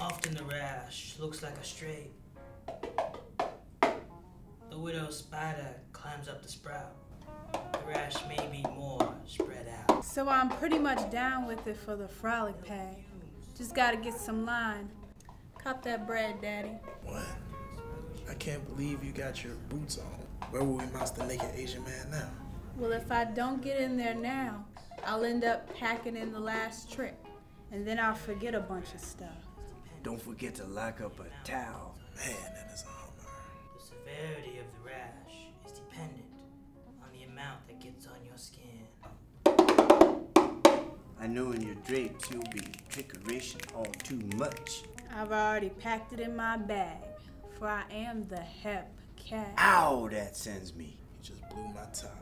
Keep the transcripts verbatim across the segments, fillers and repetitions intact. often the rash looks like a stray. The widow spider climbs up the sprout. The rash may be more spread out. So I'm pretty much down with it for the frolic pad. Just gotta get some line. Cop that bread, Daddy. What? I can't believe you got your boots on. Where will we mouse the naked Asian man now? Well, if I don't get in there now, I'll end up packing in the last trip. And then I'll forget a bunch of stuff. Don't forget to lock up a towel. Man, that is armor. The severity of the rash is dependent on the amount that gets on your skin. I know in your drapes you'll be trickeration all too much. I've already packed it in my bag, for I am the hep cat. Ow, that sends me. You just blew my top.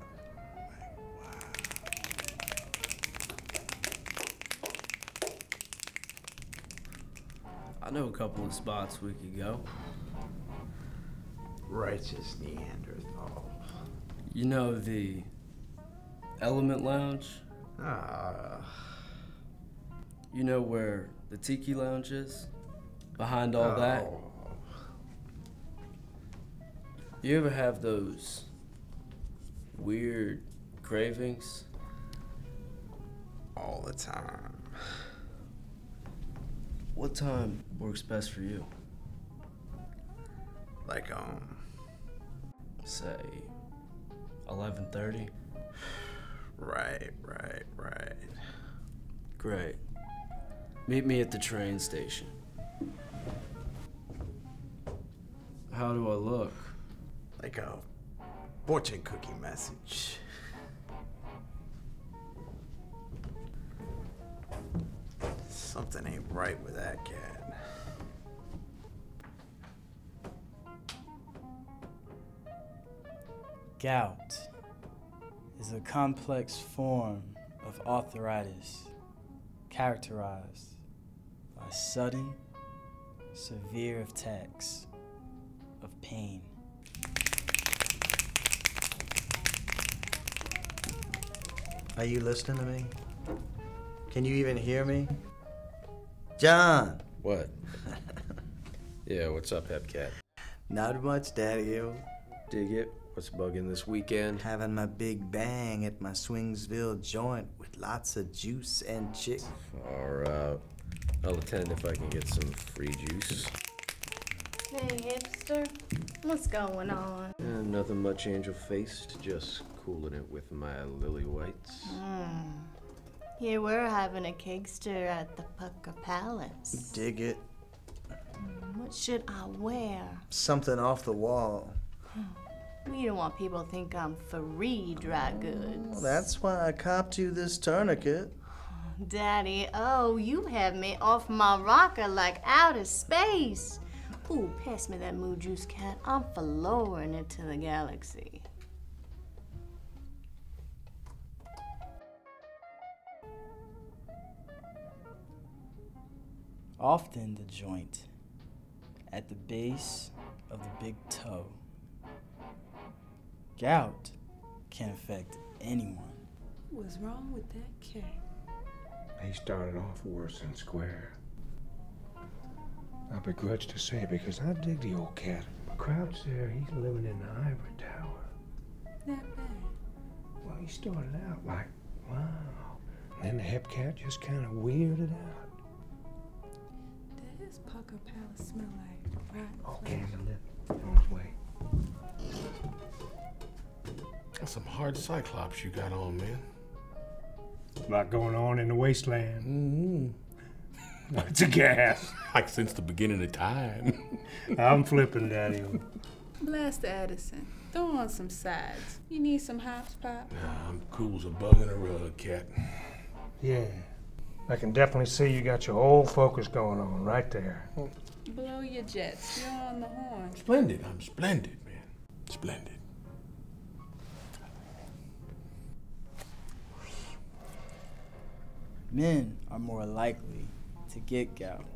I know a couple of spots we could go. Righteous Neanderthal. You know the Element Lounge? Ah. Uh, you know where the Tiki Lounge is? Behind all oh. that? You ever have those weird cravings? All the time. What time works best for you? Like, um, say, eleven thirty? Right, right, right. Great. Meet me at the train station. How do I look? Like a fortune cookie message. Something ain't right with that cat. Gout is a complex form of arthritis characterized by sudden, severe attacks of pain. Are you listening to me? Can you even hear me? John! What? Yeah, what's up, Hepcat? Not much, Daddy-o. Dig it? What's bugging this weekend? Having my big bang at my Swingsville joint with lots of juice and chick. Alright. Uh, I'll attend if I can get some free juice. Hey, hipster. What's going on? Eh, nothing much, angel-faced. Just cooling it with my lily whites. Mm. Here we're having a kegster at the Pucker Palace. Dig it. What should I wear? Something off the wall. We don't want people to think I'm free dry goods. Well, that's why I copped you this tourniquet. Daddy, oh, you have me off my rocker like outer space. Ooh, pass me that moo juice, cat. I'm forlorn into the galaxy. Often the joint at the base of the big toe. Gout can affect anyone. What's wrong with that kid? They started off worse than square. I begrudge to say because I dig the old cat. Crouch there, he's living in the ivory tower. Not bad. Well, he started out like, wow. Then the hep cat just kind of weirded out. Does Pucker Palace smell like rotten flesh? Oh, candlelit. On his way. That's some hard cyclops you got on, man. A lot going on in the wasteland. Mm-hmm. Lots of gas. Like since the beginning of time. I'm flipping, Daddy. Blast Addison. Throw on some sides. You need some hops pop? Nah, I'm cool as a bug in a rug, cat. Yeah. I can definitely see you got your whole focus going on right there. Blow your jets. You're on the horn. Splendid. I'm splendid, man. Splendid. Men are more likely to get gout,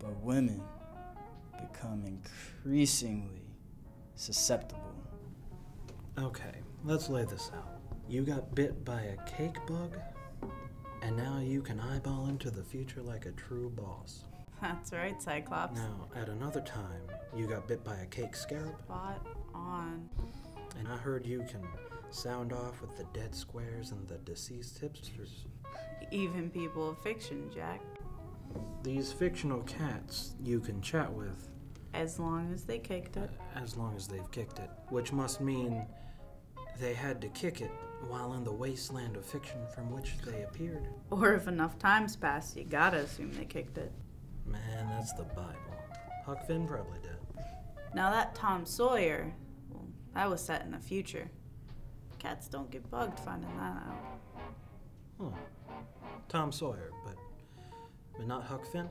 but women become increasingly susceptible. Okay, let's lay this out. You got bit by a cake bug? And now you can eyeball into the future like a true boss. That's right, Cyclops. Now, at another time, you got bit by a cake scarab. Spot on. And I heard you can sound off with the dead squares and the deceased hipsters. Even people of fiction, Jack. These fictional cats you can chat with. As long as they kicked it. As long as they've kicked it. Which must mean they had to kick it while in the wasteland of fiction from which they appeared. Or if enough time's passed, you gotta assume they kicked it. Man, that's the Bible. Huck Finn probably did. Now that Tom Sawyer, well, that was set in the future. Cats don't get bugged finding that out. Huh. Tom Sawyer, but, but not Huck Finn?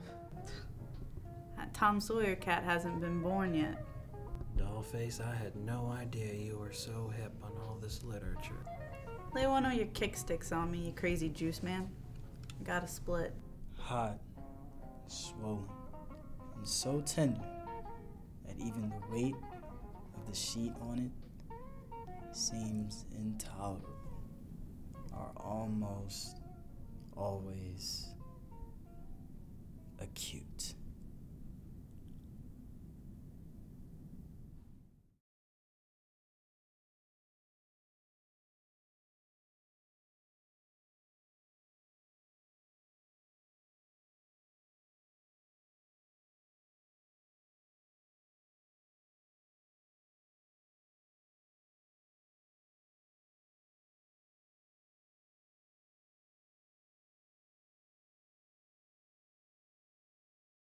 That Tom Sawyer cat hasn't been born yet. Dollface, I had no idea you were so hip on all this literature. Lay one of your kick sticks on me, you crazy juice man. I got a split. Hot, swollen, and so tender that even the weight of the sheet on it seems intolerable. Are almost always